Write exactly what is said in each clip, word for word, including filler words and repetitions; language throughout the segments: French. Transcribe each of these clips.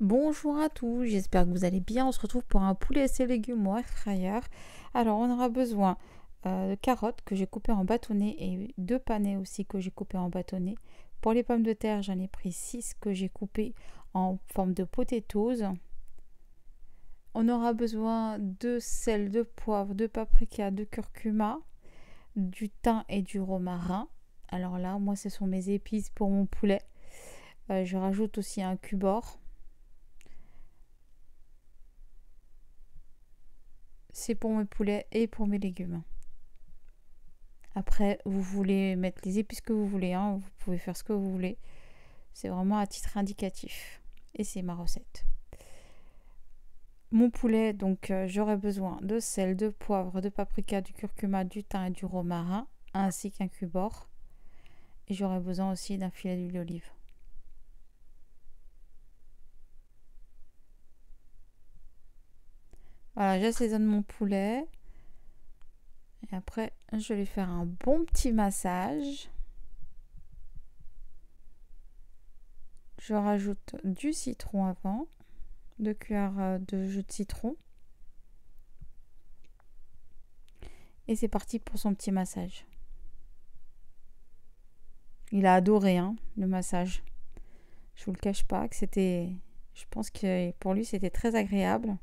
Bonjour à tous, j'espère que vous allez bien. On se retrouve pour un poulet et ses légumes au air fryer. Alors on aura besoin euh, de carottes que j'ai coupées en bâtonnets et deux panais aussi que j'ai coupées en bâtonnets. Pour les pommes de terre, j'en ai pris six que j'ai coupées en forme de potatoes. On aura besoin de sel, de poivre, de paprika, de curcuma, du thym et du romarin. Alors là, moi, ce sont mes épices pour mon poulet. Euh, je rajoute aussi un cubord. C'est pour mes poulets et pour mes légumes. Après, vous voulez mettre les épices que vous voulez, hein, vous pouvez faire ce que vous voulez. C'est vraiment à titre indicatif. Et c'est ma recette. Mon poulet, donc euh, j'aurai besoin de sel, de poivre, de paprika, du curcuma, du thym et du romarin, ainsi qu'un cubord. Et j'aurai besoin aussi d'un filet d'huile d'olive. Voilà, j'assaisonne mon poulet. Et après, je vais faire un bon petit massage. Je rajoute du citron avant, deux cuillères de jus de citron. Et c'est parti pour son petit massage. Il a adoré hein, le massage. Je vous le cache pas que c'était, je pense que pour lui c'était très agréable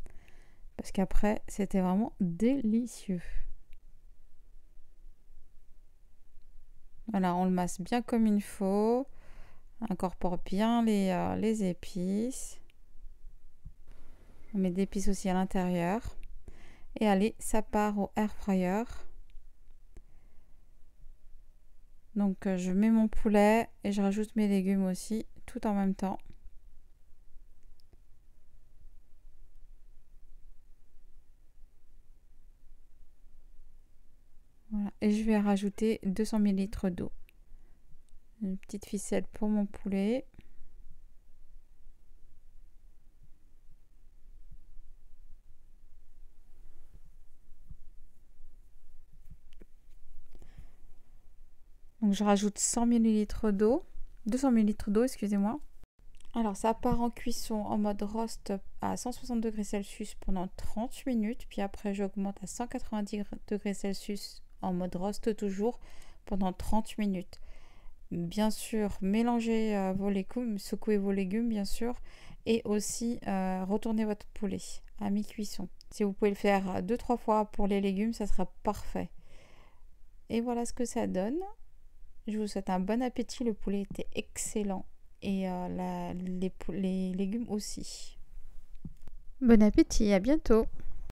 parce qu'après c'était vraiment délicieux. Voilà, on le masse bien comme il faut, incorpore bien les, euh, les épices. On met des épices aussi à l'intérieur. Et allez, ça part au air fryer. Donc euh, je mets mon poulet et je rajoute mes légumes aussi, tout en même temps. Voilà, et je vais rajouter deux cents millilitres d'eau. Une petite ficelle pour mon poulet. Donc je rajoute cent millilitres d'eau, deux cents millilitres d'eau, excusez-moi. Alors ça part en cuisson en mode roast à cent soixante degrés Celsius pendant trente minutes. Puis après j'augmente à cent quatre-vingt-dix degrés Celsius en mode roast toujours pendant trente minutes. Bien sûr, mélangez euh, vos légumes, secouez vos légumes bien sûr. Et aussi euh, retournez votre poulet à mi-cuisson. Si vous pouvez le faire deux trois fois pour les légumes, ça sera parfait. Et voilà ce que ça donne. Je vous souhaite un bon appétit. Le poulet était excellent. Et euh, la, les, les légumes aussi. Bon appétit, à bientôt.